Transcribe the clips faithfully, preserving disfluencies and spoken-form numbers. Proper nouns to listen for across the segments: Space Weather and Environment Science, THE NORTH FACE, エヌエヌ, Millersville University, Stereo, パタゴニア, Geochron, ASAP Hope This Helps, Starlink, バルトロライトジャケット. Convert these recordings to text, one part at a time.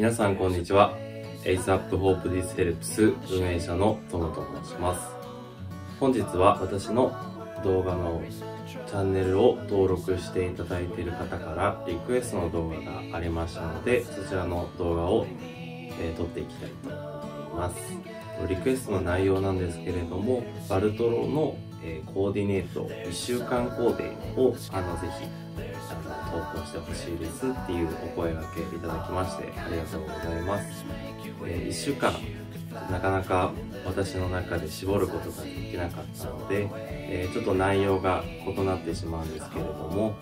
皆さんこんにちは。 エイチアップホープディスヘルプス 運営者のトモと申します。本日は私の動画のチャンネルを登録していただいている方からリクエストの動画がありましたので、そちらの動画を、えー、撮っていきたいと思います。リクエストの内容なんですけれども、バルトロの、えー、コーディネートいっしゅうかんコーデをあのぜひ投稿してほしいですっていうお声がけいただきましてありがとうございます。えー、いっしゅうかんなかなか私の中で絞ることができなかったので、えー、ちょっと内容が異なってしまうんですけれども、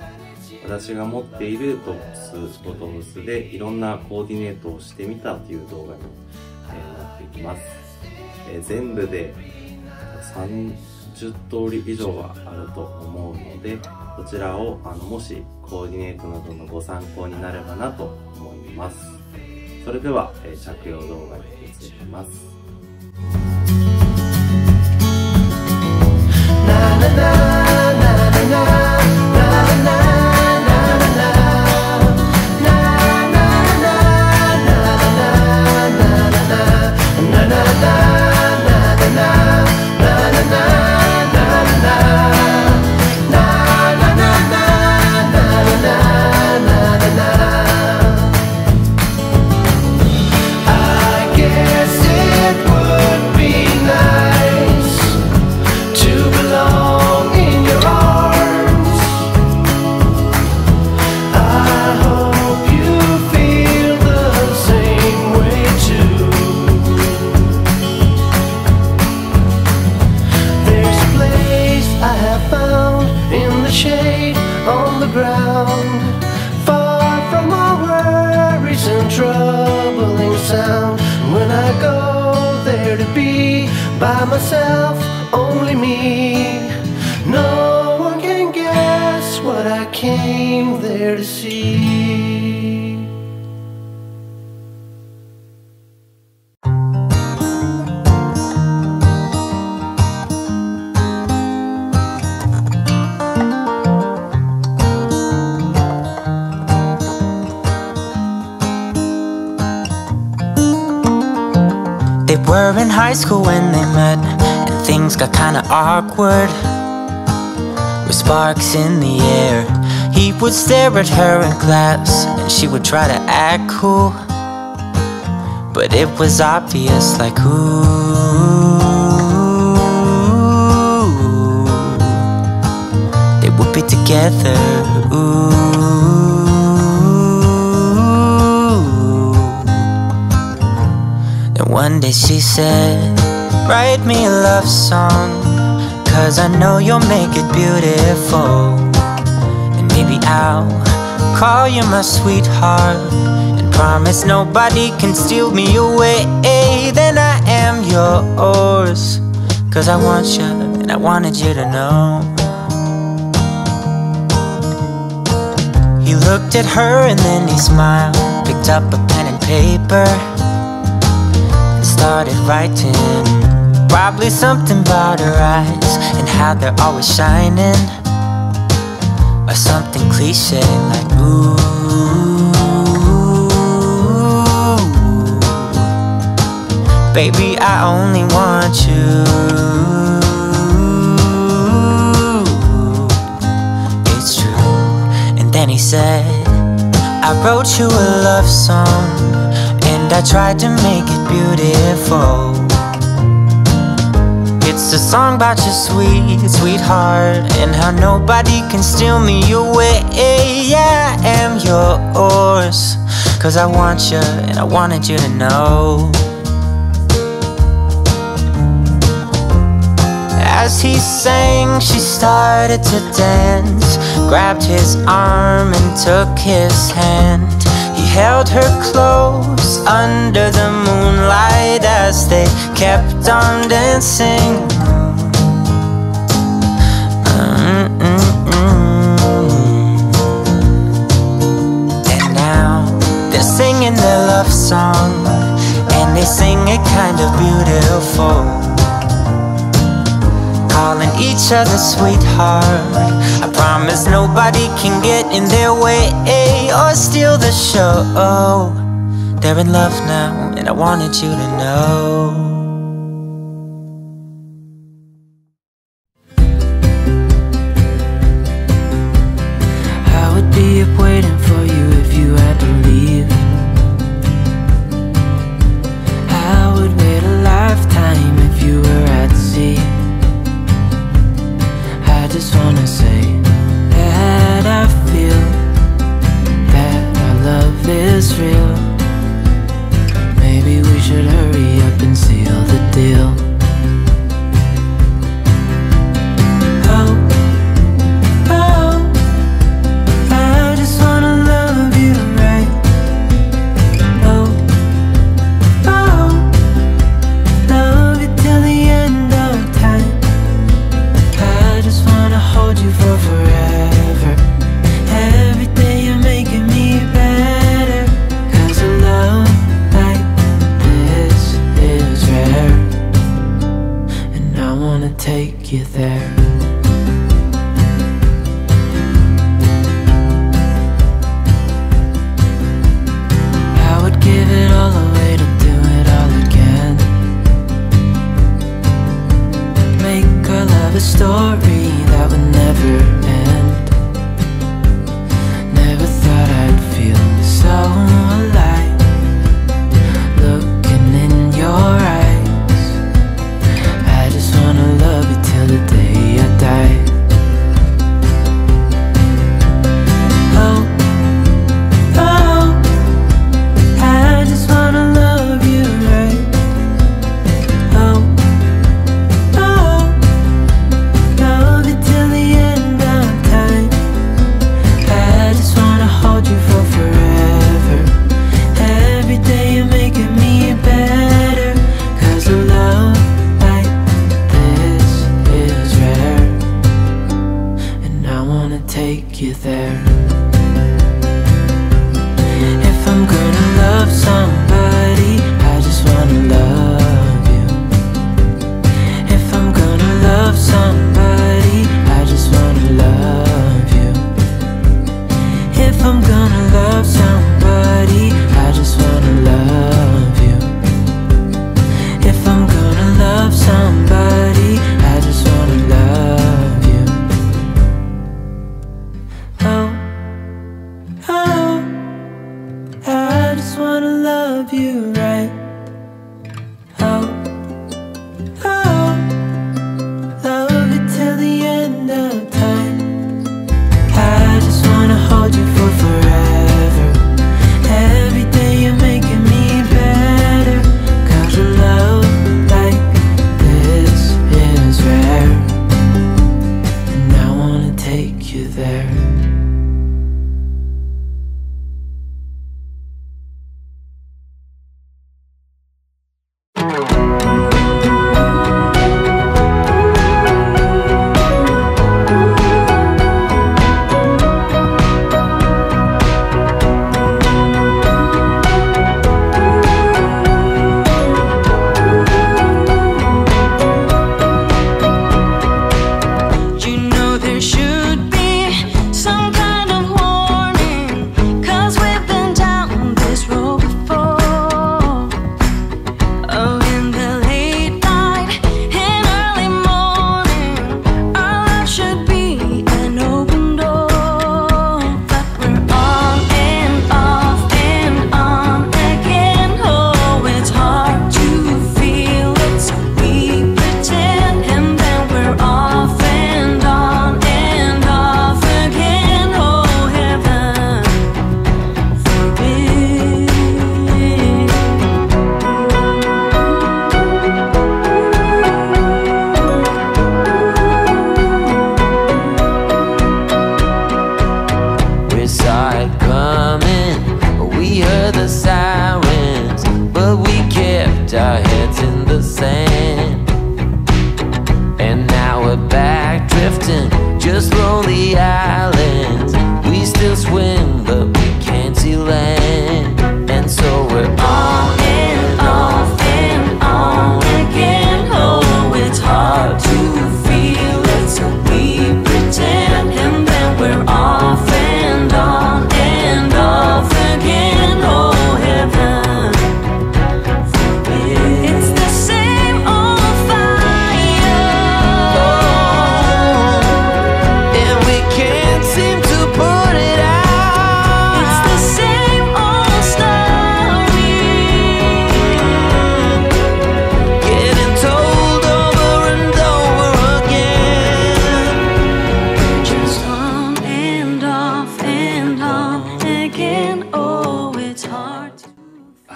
私が持っているトップス、ボトムスでいろんなコーディネートをしてみたという動画に、えー、なっていきます。えー、全部でさんじゅっとおり以上はあると思うので、こちらをあのもしコーディネートなどのご参考になればなと思います。それでは、えー、着用動画に移ります。ななななななBy myself, only me. No one can guess what I came there to see. They were in high school when they met, and things got kinda awkward, with sparks in the air. He would stare at her in class, and she would try to act cool, but it was obvious, like ooh. They would be together, ooh. One day she said, write me a love song, cause I know you'll make it beautiful. And maybe I'll call you my sweetheart, and promise nobody can steal me away. Then I am yours, cause I want you and I wanted you to know. He looked at her and then he smiled, picked up a pen and paper, started writing, probably something about her eyes and how they're always shining, or something cliche like ooh. Baby, I only want you. It's true. And then he said, I wrote you a love song, I tried to make it beautiful. It's a song about your sweet, sweetheart, and how nobody can steal me away. Yeah, I am yours, cause I want you and I wanted you to know. As he sang, she started to dance, grabbed his arm and took his hand. Held her close under the moonlight as they kept on dancing. Mm-mm-mm. And now they're singing their love song, and they sing it kind of beautiful, calling each other sweetheart. I promise nobody can get in their way or steal the show. They're in love now, and I wanted you to know.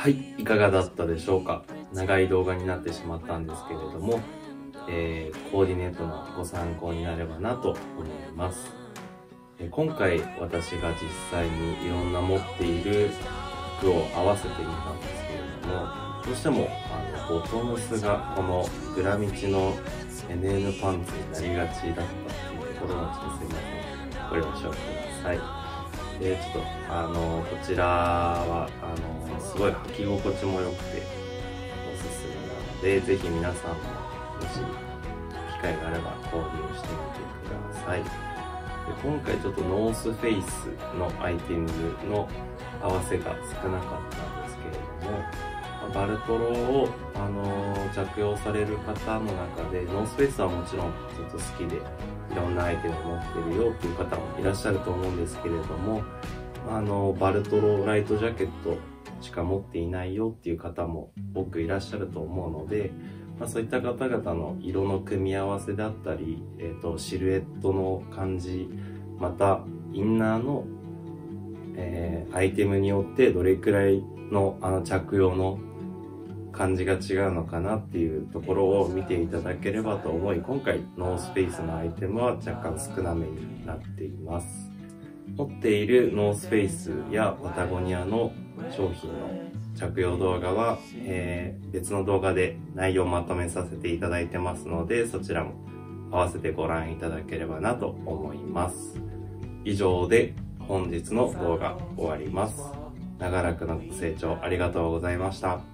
はい、いかがだったでしょうか。長い動画になってしまったんですけれども、えー、コーディネートのご参考になればなと思います。えー、今回私が実際にいろんな持っている服を合わせてみたんですけれども、どうしてもあのボトムスがこの裏道の エヌエヌ パンツになりがちだったっていうところもちょっとすいません、ご了承ください。でちょっとあのこちらはあのすごい履き心地も良くておすすめなので、ぜひ皆さんももし機会があれば購入してみてください。で今回ちょっとノースフェイスのアイテムの合わせが少なかったんですけれども、バルトロをあの着用される方の中でノースフェイスはもちろんちょっと好きでいろんなアイテムを持ってるよという方もいらっしゃると思うんですけれども、あのバルトロライトジャケットしか持っていないよっていう方も多くいらっしゃると思うので、まあ、そういった方々の色の組み合わせだったり、えーと、シルエットの感じ、またインナーの、えー、アイテムによってどれくらいの、あの着用の感じが違うのかなっていうところを見ていただければと思い、今回ノースフェイスのアイテムは若干少なめになっています。持っているノースフェイスやパタゴニアの商品の着用動画は、えー、別の動画で内容をまとめさせていただいてますので、そちらも合わせてご覧いただければなと思います。以上で本日の動画終わります。長らくのご清聴ありがとうございました。